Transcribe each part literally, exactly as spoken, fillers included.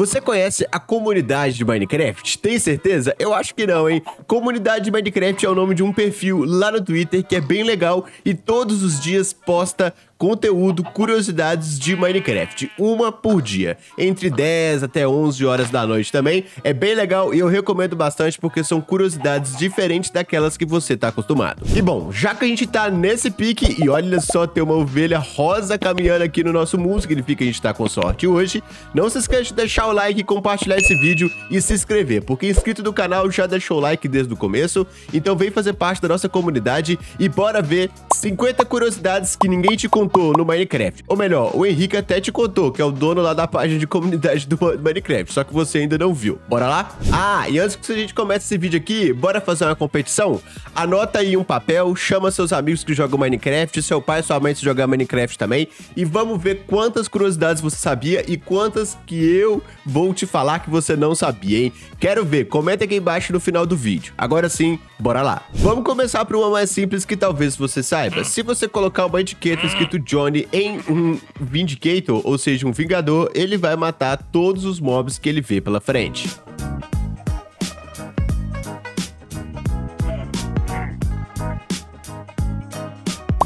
Você conhece a comunidade de Minecraft? Tem certeza? Eu acho que não, hein? Comunidade de Minecraft é o nome de um perfil lá no Twitter que é bem legal e todos os dias posta conteúdo, curiosidades de Minecraft, uma por dia, entre dez até onze horas da noite também. É bem legal e eu recomendo bastante porque são curiosidades diferentes daquelas que você tá acostumado. E bom, já que a gente tá nesse pique, e olha só, tem uma ovelha rosa caminhando aqui no nosso mundo, significa que a gente tá com sorte hoje. Não se esqueça de deixar o like, compartilhar esse vídeo e se inscrever, porque inscrito do canal já deixou o like desde o começo, então vem fazer parte da nossa comunidade e bora ver cinquenta curiosidades que ninguém te contou no Minecraft. Ou melhor, o Henrique até te contou, que é o dono lá da página de comunidade do Minecraft, só que você ainda não viu. Bora lá? Ah, e antes que a gente comece esse vídeo aqui, bora fazer uma competição? Anota aí um papel, chama seus amigos que jogam Minecraft, seu pai e sua mãe se jogar Minecraft também, e vamos ver quantas curiosidades você sabia e quantas que eu vou te falar que você não sabia, hein? Quero ver, comenta aqui embaixo no final do vídeo. Agora sim, bora lá. Vamos começar por uma mais simples que talvez você saiba. Se você colocar uma etiqueta escrito Johnny em um Vindicator, ou seja, um vingador, ele vai matar todos os mobs que ele vê pela frente.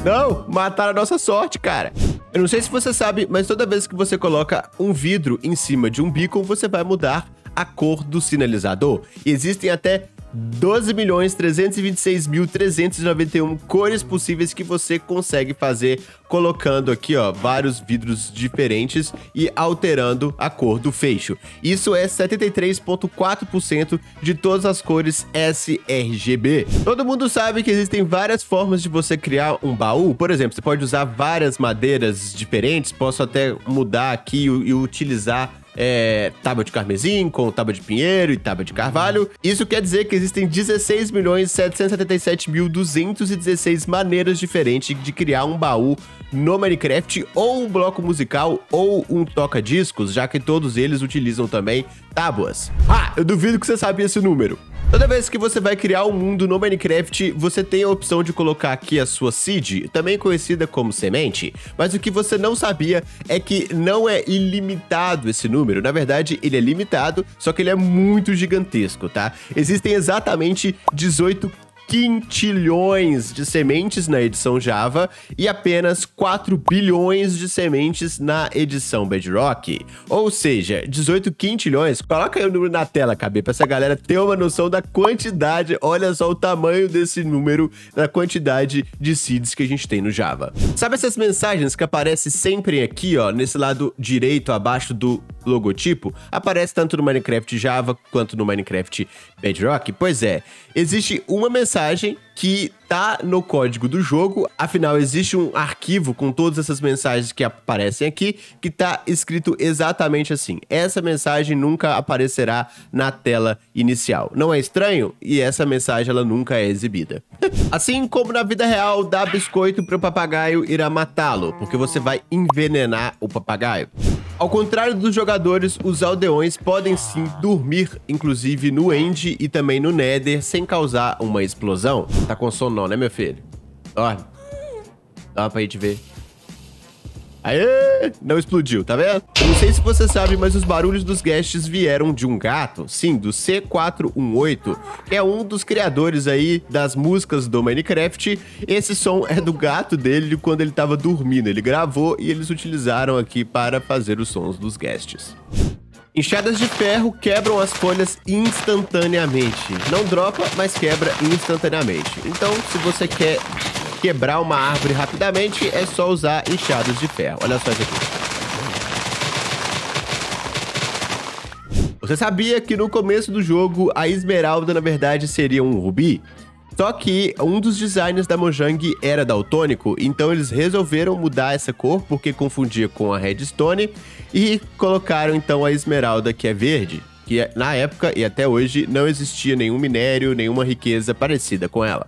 Não, mataram a nossa sorte, cara. Eu não sei se você sabe, mas toda vez que você coloca um vidro em cima de um beacon, você vai mudar a cor do sinalizador. Existem até doze milhões trezentos e vinte e seis mil trezentos e noventa e um cores possíveis que você consegue fazer colocando aqui, ó, vários vidros diferentes e alterando a cor do fecho. Isso é setenta e três vírgula quatro por cento de todas as cores sRGB. Todo mundo sabe que existem várias formas de você criar um baú. Por exemplo, você pode usar várias madeiras diferentes. Posso até mudar aqui e utilizar É, tábua de carmesim, com tábua de pinheiro e tábua de carvalho. Isso quer dizer que existem dezesseis milhões setecentos e setenta e sete mil duzentos e dezesseis maneiras diferentes de criar um baú no Minecraft, ou um bloco musical, ou um toca-discos, já que todos eles utilizam também tábuas. Ah, eu duvido que você sabia esse número. Toda vez que você vai criar um mundo no Minecraft, você tem a opção de colocar aqui a sua seed, também conhecida como semente, mas o que você não sabia é que não é ilimitado esse número. Na verdade, ele é limitado, só que ele é muito gigantesco, tá? Existem exatamente dezoito quintilhões de sementes na edição Java e apenas quatro bilhões de sementes na edição Bedrock. Ou seja, dezoito quintilhões. Coloca aí o número na tela, K B, pra essa galera ter uma noção da quantidade. Olha só o tamanho desse número, da quantidade de seeds que a gente tem no Java. Sabe essas mensagens que aparecem sempre aqui, ó, nesse lado direito abaixo do logotipo? Aparece tanto no Minecraft Java quanto no Minecraft Bedrock. Pois é, existe uma mensagem mensagem que tá no código do jogo, afinal existe um arquivo com todas essas mensagens que aparecem aqui, que tá escrito exatamente assim. Essa mensagem nunca aparecerá na tela inicial. Não é estranho? E essa mensagem ela nunca é exibida. Assim como na vida real, dar biscoito pro papagaio irá matá-lo, porque você vai envenenar o papagaio. Ao contrário dos jogadores, os aldeões podem sim dormir, inclusive no End e também no Nether, sem causar uma explosão. Tá com sono não, né, meu filho? Dorme. Dá pra gente ver. Aê! Não explodiu, tá vendo? Eu não sei se você sabe, mas os barulhos dos Ghasts vieram de um gato, sim, do C quatro um oito, que é um dos criadores aí das músicas do Minecraft. Esse som é do gato dele quando ele tava dormindo, ele gravou e eles utilizaram aqui para fazer os sons dos Ghasts. Enxadas de ferro quebram as folhas instantaneamente. Não dropa, mas quebra instantaneamente. Então, se você quer quebrar uma árvore rapidamente, é só usar enxadas de ferro. Olha só isso aqui. Você sabia que no começo do jogo, a esmeralda, na verdade, seria um rubi? Só que um dos designers da Mojang era daltônico, então eles resolveram mudar essa cor porque confundia com a redstone e colocaram então a esmeralda, que é verde, que na época e até hoje não existia nenhum minério, nenhuma riqueza parecida com ela.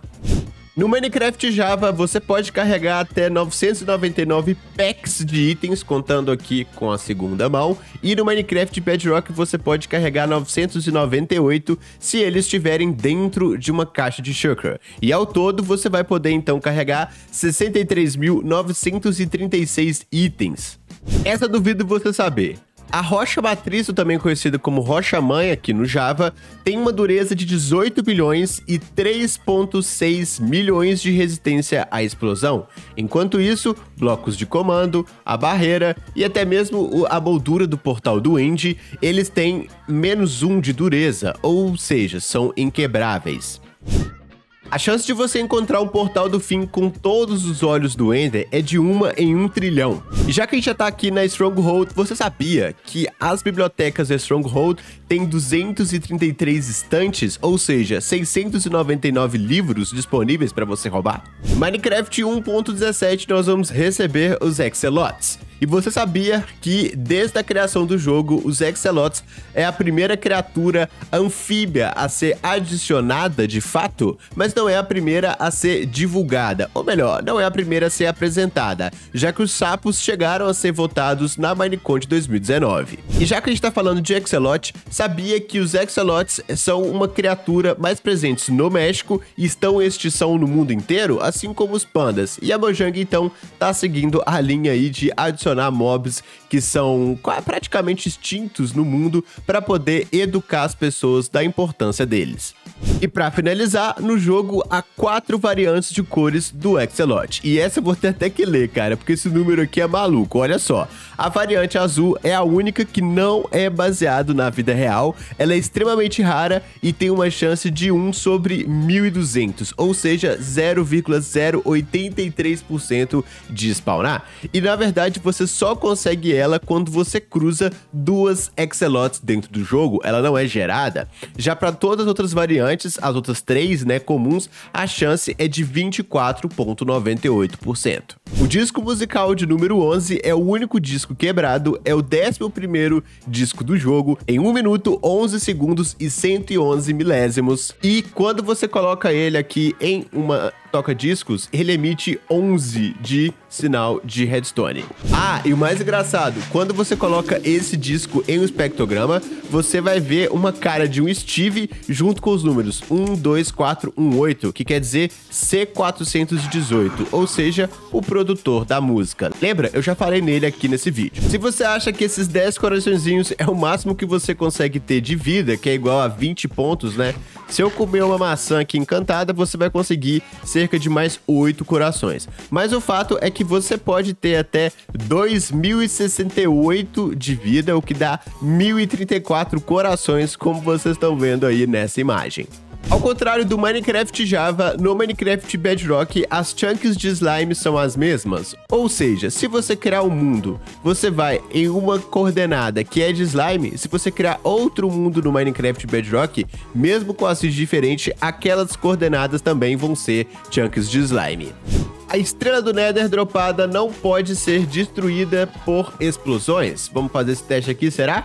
No Minecraft Java, você pode carregar até novecentos e noventa e nove packs de itens, contando aqui com a segunda mão. E no Minecraft Bedrock, você pode carregar novecentos e noventa e oito se eles estiverem dentro de uma caixa de Shulker. E ao todo, você vai poder então carregar sessenta e três mil novecentos e trinta e seis itens. Essa duvido você saber. A Rocha Matriz, também conhecida como Rocha Mãe aqui no Java, tem uma dureza de dezoito bilhões e três vírgula seis milhões de resistência à explosão. Enquanto isso, blocos de comando, a barreira e até mesmo a moldura do Portal do End, eles têm menos um de dureza, ou seja, são inquebráveis. A chance de você encontrar um Portal do Fim com todos os olhos do Ender é de uma em um trilhão. E já que a gente já tá aqui na Stronghold, você sabia que as bibliotecas da Stronghold têm duzentos e trinta e três estantes, ou seja, seiscentos e noventa e nove livros disponíveis para você roubar? Minecraft um ponto dezessete nós vamos receber os Axolotls. E você sabia que, desde a criação do jogo, os Axolotls é a primeira criatura anfíbia a ser adicionada de fato, mas não é a primeira a ser divulgada, ou melhor, não é a primeira a ser apresentada, já que os sapos chegaram a ser votados na MineCon de dois mil e dezenove. E já que a gente tá falando de Axolotl, sabia que os Axolotls são uma criatura mais presentes no México e estão em extinção no mundo inteiro, assim como os pandas, e a Mojang então tá seguindo a linha aí de adicionar mobs que são praticamente extintos no mundo para poder educar as pessoas da importância deles. E para finalizar, no jogo há quatro variantes de cores do Axolotl. E essa eu vou ter até que ler, cara, porque esse número aqui é maluco, olha só. A variante azul é a única que não é baseado na vida real, ela é extremamente rara e tem uma chance de um sobre mil e duzentos, ou seja, zero vírgula zero oitenta e três por cento de spawnar. E na verdade você só consegue ela quando você cruza duas Axolotls dentro do jogo, ela não é gerada. Já para todas as outras variantes, as outras três, né, comuns, a chance é de vinte e quatro vírgula noventa e oito por cento. O disco musical de número onze é o único disco quebrado, é o décimo primeiro disco do jogo, em um minuto, onze segundos e cento e onze milésimos, e quando você coloca ele aqui em uma toca-discos, ele emite onze de sinal de redstone. Ah, e o mais engraçado, quando você coloca esse disco em um espectrograma, você vai ver uma cara de um Steve junto com os números um, dois, quatro, um, oito, que quer dizer C quatrocentos e dezoito, ou seja, o produtor da música. Lembra? Eu já falei nele aqui nesse vídeo. Se você acha que esses dez coraçõezinhos é o máximo que você consegue ter de vida, que é igual a vinte pontos, né? Se eu comer uma maçã aqui encantada, você vai conseguir cerca de mais oito corações. Mas o fato é que você pode ter até dois mil e sessenta e oito de vida, o que dá mil e trinta e quatro corações, como vocês estão vendo aí nessa imagem. Ao contrário do Minecraft Java, no Minecraft Bedrock, as chunks de slime são as mesmas. Ou seja, se você criar um mundo, você vai em uma coordenada que é de slime, se você criar outro mundo no Minecraft Bedrock, mesmo com as diferentes, aquelas coordenadas também vão ser chunks de slime. A estrela do Nether dropada não pode ser destruída por explosões. Vamos fazer esse teste aqui, será?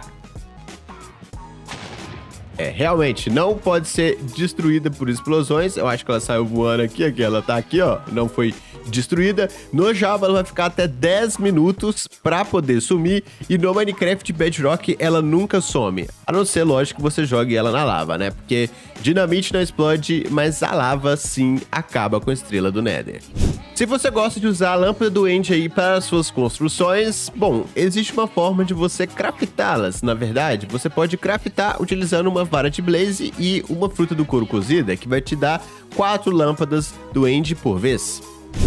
É, realmente, não pode ser destruída por explosões. Eu acho que ela saiu voando aqui, aqui, ela tá aqui, ó, não foi destruída. No Java, ela vai ficar até dez minutos pra poder sumir. E no Minecraft Bedrock, ela nunca some. A não ser, lógico, que você jogue ela na lava, né? Porque dinamite não explode, mas a lava, sim, acaba com a estrela do Nether. Se você gosta de usar a lâmpada do End aí para as suas construções, bom, existe uma forma de você craftá-las. Na verdade, você pode craftar utilizando uma vara de Blaze e uma fruta do couro cozida, que vai te dar quatro lâmpadas do End por vez.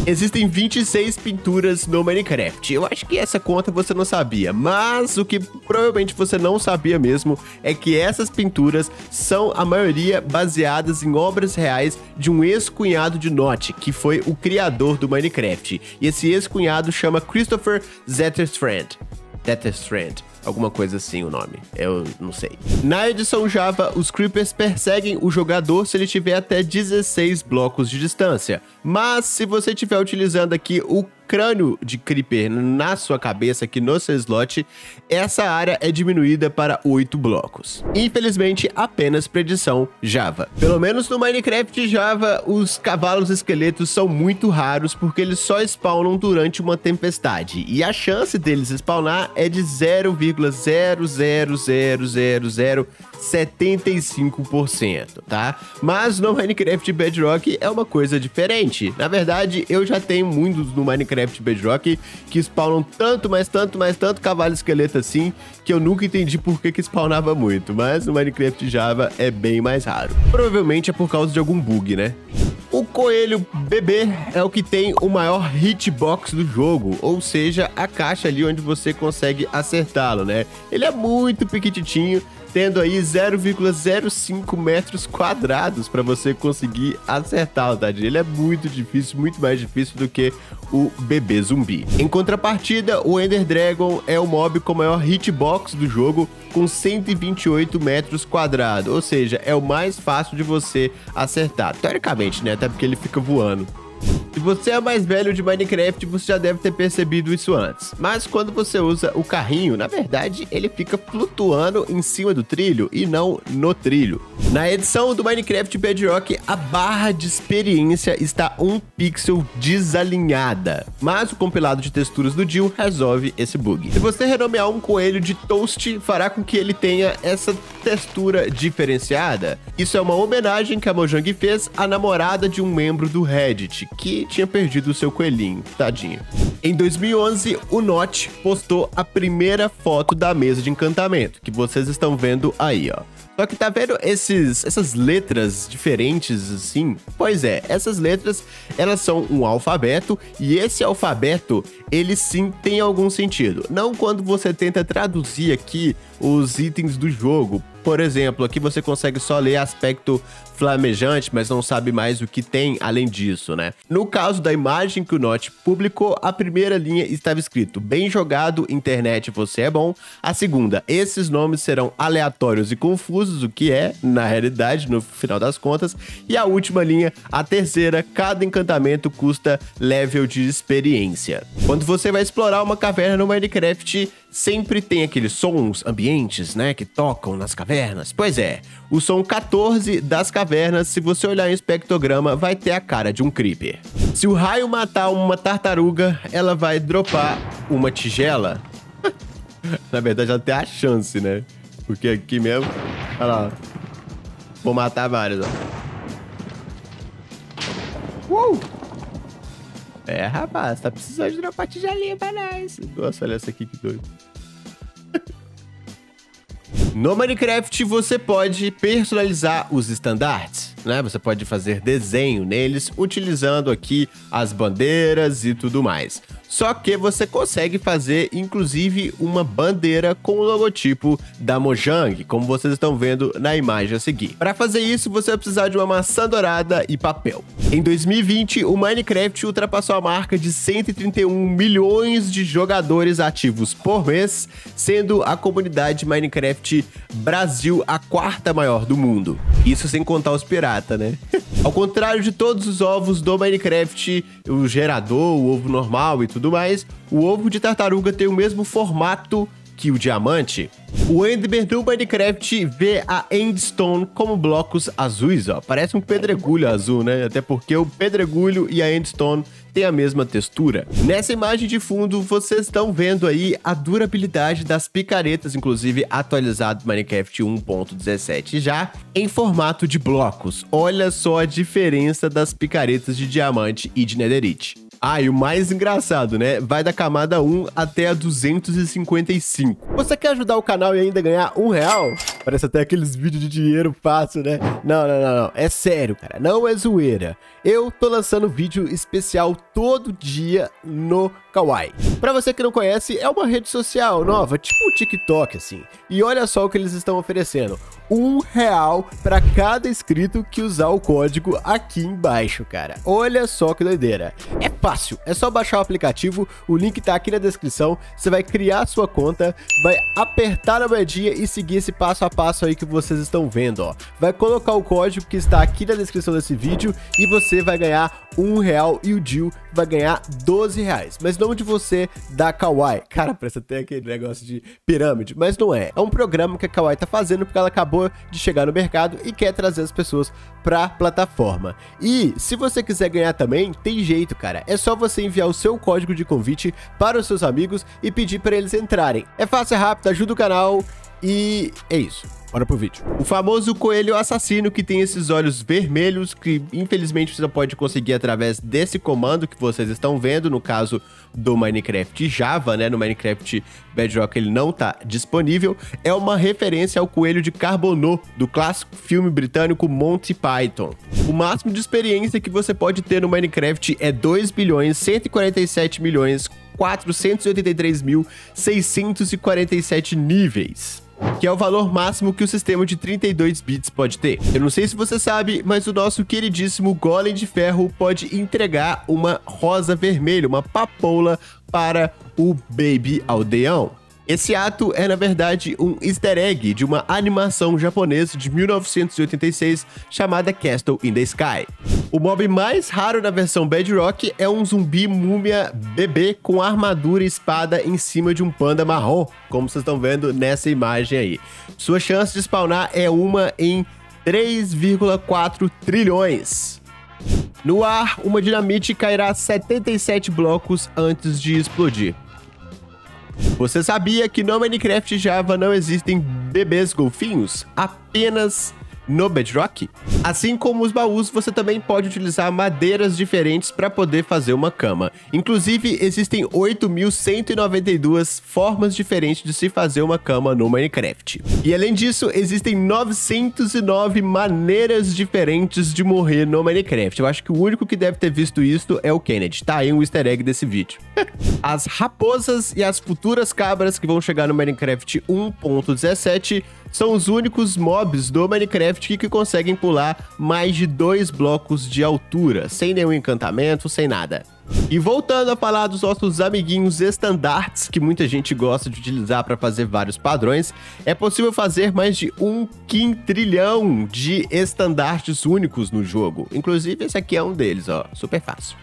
Existem vinte e seis pinturas no Minecraft. Eu acho que essa conta você não sabia, mas o que provavelmente você não sabia mesmo é que essas pinturas são a maioria baseadas em obras reais de um ex-cunhado de Notch, que foi o criador do Minecraft. E esse ex-cunhado chama Christopher Zetterstrand. Zetterstrand. Alguma coisa assim o nome, eu não sei. Na edição Java, os Creepers perseguem o jogador se ele tiver até dezesseis blocos de distância. Mas se você estiver utilizando aqui o crânio de Creeper na sua cabeça, aqui no seu slot, essa área é diminuída para oito blocos. Infelizmente, apenas para edição Java. Pelo menos no Minecraft Java, os cavalos esqueletos são muito raros, porque eles só spawnam durante uma tempestade. E a chance deles spawnar é de zero vírgula zero zero zero zero setenta e cinco por cento, tá? Mas no Minecraft Bedrock é uma coisa diferente. Na verdade, eu já tenho muitos no Minecraft Minecraft Bedrock, que spawnam tanto, mas tanto, mas tanto cavalo esqueleto assim, que eu nunca entendi por que que spawnava muito, mas no Minecraft Java é bem mais raro. Provavelmente é por causa de algum bug, né? O coelho bebê é o que tem o maior hitbox do jogo, ou seja, a caixa ali onde você consegue acertá-lo, né? Ele é muito pequititinho, tendo aí zero vírgula zero cinco metros quadrados para você conseguir acertá-lo, tá? Ele é muito difícil, muito mais difícil do que o bebê zumbi. Em contrapartida, o Ender Dragon é o mob com o maior hitbox do jogo, com cento e vinte e oito metros quadrados, ou seja, é o mais fácil de você acertar, teoricamente, né? Até porque ele fica voando. Se você é mais velho de Minecraft, você já deve ter percebido isso antes. Mas quando você usa o carrinho, na verdade, ele fica flutuando em cima do trilho e não no trilho. Na edição do Minecraft Bedrock, a barra de experiência está um pixel desalinhada. Mas o compilado de texturas do Jill resolve esse bug. Se você renomear um coelho de Toast, fará com que ele tenha essa textura diferenciada. Isso é uma homenagem que a Mojang fez à namorada de um membro do Reddit, que tinha perdido o seu coelhinho, tadinho. Em dois mil e onze, o Notch postou a primeira foto da mesa de encantamento, que vocês estão vendo aí, ó. Só que tá vendo esses, essas letras diferentes assim? Pois é, essas letras, elas são um alfabeto, e esse alfabeto, ele sim tem algum sentido. Não quando você tenta traduzir aqui os itens do jogo. Por exemplo, aqui você consegue só ler aspecto flamejante, mas não sabe mais o que tem além disso, né? No caso da imagem que o Notch publicou, a primeira linha estava escrito: bem jogado, internet, você é bom. A segunda: esses nomes serão aleatórios e confusos, o que é, na realidade, no final das contas. E a última linha, a terceira: cada encantamento custa level de experiência. Quando você vai explorar uma caverna no Minecraft, sempre tem aqueles sons ambientes, né, que tocam nas cavernas. Pois é, o som quatorze das cavernas, se você olhar em espectrograma, vai ter a cara de um Creeper. Se o raio matar uma tartaruga, ela vai dropar uma tigela. Na verdade, ela tem a chance, né? Porque aqui mesmo... Olha lá. Vou matar vários, ó. Uou! É, rapaz, tá precisando de dropar tigelinha pra nós. Nossa, olha essa aqui, que doido. No Minecraft, você pode personalizar os estandartes, né? Você pode fazer desenho neles, utilizando aqui as bandeiras e tudo mais. Só que você consegue fazer, inclusive, uma bandeira com o logotipo da Mojang, como vocês estão vendo na imagem a seguir. Para fazer isso, você vai precisar de uma maçã dourada e papel. Em dois mil e vinte, o Minecraft ultrapassou a marca de cento e trinta e um milhões de jogadores ativos por mês, sendo a comunidade Minecraft Brasil a quarta maior do mundo. Isso sem contar os piratas, né? Ao contrário de todos os ovos do Minecraft, o gerador, o ovo normal e tudo mais, o ovo de tartaruga tem o mesmo formato que o diamante. O Enderman do Minecraft vê a Endstone como blocos azuis, ó. Parece um pedregulho azul, né? Até porque o pedregulho e a Endstone têm a mesma textura. Nessa imagem de fundo, vocês estão vendo aí a durabilidade das picaretas, inclusive atualizado Minecraft um ponto dezessete já, em formato de blocos. Olha só a diferença das picaretas de diamante e de netherite. Ah, e o mais engraçado, né? Vai da camada um até a duzentos e cinquenta e cinco. Você quer ajudar o canal e ainda ganhar um real? Parece até aqueles vídeos de dinheiro fácil, né? Não, não, não, não. É sério, cara. Não é zoeira. Eu tô lançando vídeo especial todo dia no Kawaii. Pra você que não conhece, é uma rede social nova, tipo o TikTok, assim. E olha só o que eles estão oferecendo. Um real pra cada inscrito que usar o código aqui embaixo, cara. Olha só que doideira. É fácil, é só baixar o aplicativo, o link tá aqui na descrição. Você vai criar a sua conta, vai apertar na moedinha e seguir esse passo a passo aí que vocês estão vendo, ó. Vai colocar o código que está aqui na descrição desse vídeo e você vai ganhar um real e o Jill vai ganhar doze reais. Mas não de você da Kawaii. Cara, parece até aquele negócio de pirâmide, mas não é. É um programa que a Kawaii tá fazendo porque ela acabou de chegar no mercado e quer trazer as pessoas pra plataforma. E se você quiser ganhar também, tem jeito, cara. É só você enviar o seu código de convite para os seus amigos e pedir pra eles entrarem. É fácil, é rápido, ajuda o canal e é isso. Bora pro vídeo. O famoso coelho assassino que tem esses olhos vermelhos que, infelizmente, você pode conseguir através desse comando que vocês estão vendo. No caso do Minecraft Java, né? No Minecraft Bedrock ele não tá disponível. É uma referência ao coelho de Carbonô, do clássico filme britânico Monty Python. O máximo de experiência que você pode ter no Minecraft é dois bilhões, cento e quarenta e sete milhões, quatrocentos e oitenta e três mil, seiscentos e quarenta e sete níveis, que é o valor máximo que o sistema de trinta e dois bits pode ter. Eu não sei se você sabe, mas o nosso queridíssimo Golem de Ferro pode entregar uma rosa vermelha, uma papoula, para o Baby Aldeão. Esse ato é, na verdade, um easter egg de uma animação japonesa de mil novecentos e oitenta e seis chamada Castle in the Sky. O mob mais raro na versão Bedrock é um zumbi múmia bebê com armadura e espada em cima de um panda marrom, como vocês estão vendo nessa imagem aí. Sua chance de spawnar é uma em três vírgula quatro trilhões. No ar, uma dinamite cairá setenta e sete blocos antes de explodir. Você sabia que no Minecraft Java não existem bebês golfinhos? Apenas no Bedrock? Assim como os baús, você também pode utilizar madeiras diferentes para poder fazer uma cama. Inclusive, existem oito mil cento e noventa e duas formas diferentes de se fazer uma cama no Minecraft. E além disso, existem novecentas e nove maneiras diferentes de morrer no Minecraft. Eu acho que o único que deve ter visto isso é o Kennedy. Tá aí um easter egg desse vídeo. As raposas e as futuras cabras que vão chegar no Minecraft um ponto dezessete são os únicos mobs do Minecraft que, que conseguem pular mais de dois blocos de altura, sem nenhum encantamento, sem nada. E voltando a falar dos nossos amiguinhos estandartes, que muita gente gosta de utilizar para fazer vários padrões, é possível fazer mais de um quintrilhão de estandartes únicos no jogo. Inclusive, esse aqui é um deles, ó, super fácil.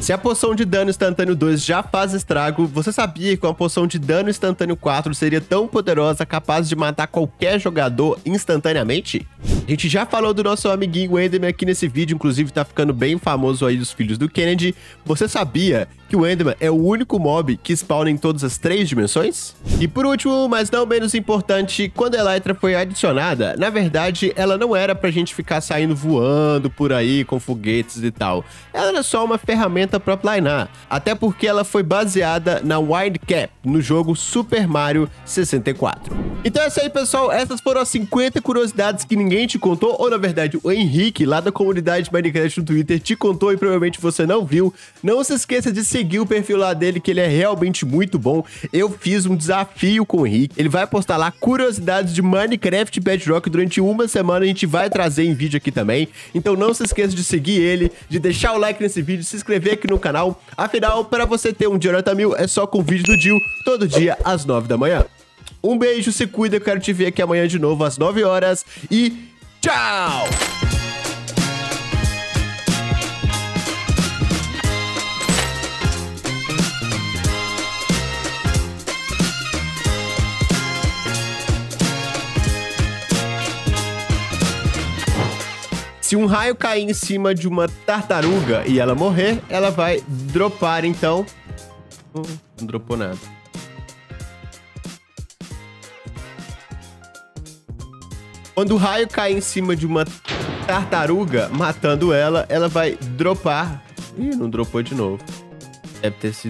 Se a poção de dano instantâneo dois já faz estrago, você sabia que uma poção de dano instantâneo quatro seria tão poderosa, capaz de matar qualquer jogador instantaneamente? A gente já falou do nosso amiguinho Enderman aqui nesse vídeo, inclusive tá ficando bem famoso aí os filhos do Kennedy. Você sabia que o Enderman é o único mob que spawna em todas as três dimensões? E por último, mas não menos importante, quando a Elytra foi adicionada, na verdade, ela não era pra gente ficar saindo voando por aí com foguetes e tal. Ela era só uma ferramenta pra planar, até porque ela foi baseada na Windcap, no jogo Super Mario sessenta e quatro. Então é isso aí, pessoal. Essas foram as cinquenta curiosidades que ninguém te contou, ou na verdade, o Henrique, lá da comunidade Minecraft no Twitter, te contou e provavelmente você não viu. Não se esqueça de seguir o perfil lá dele, que ele é realmente muito bom. Eu fiz um desafio com o Henrique. Ele vai postar lá curiosidades de Minecraft Bedrock durante uma semana. A gente vai trazer em vídeo aqui também. Então não se esqueça de seguir ele, de deixar o like nesse vídeo, se inscrever aqui no canal. Afinal, para você ter um dia nota mil, é só com o vídeo do Dil, todo dia às nove da manhã. Um beijo, se cuida, eu quero te ver aqui amanhã de novo às nove horas e tchau! Se um raio cair em cima de uma tartaruga e ela morrer, ela vai dropar, então... Hum, não dropou nada. Quando o raio cair em cima de uma tartaruga, matando ela, ela vai dropar... Ih, não dropou de novo. Deve ter sido...